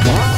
What?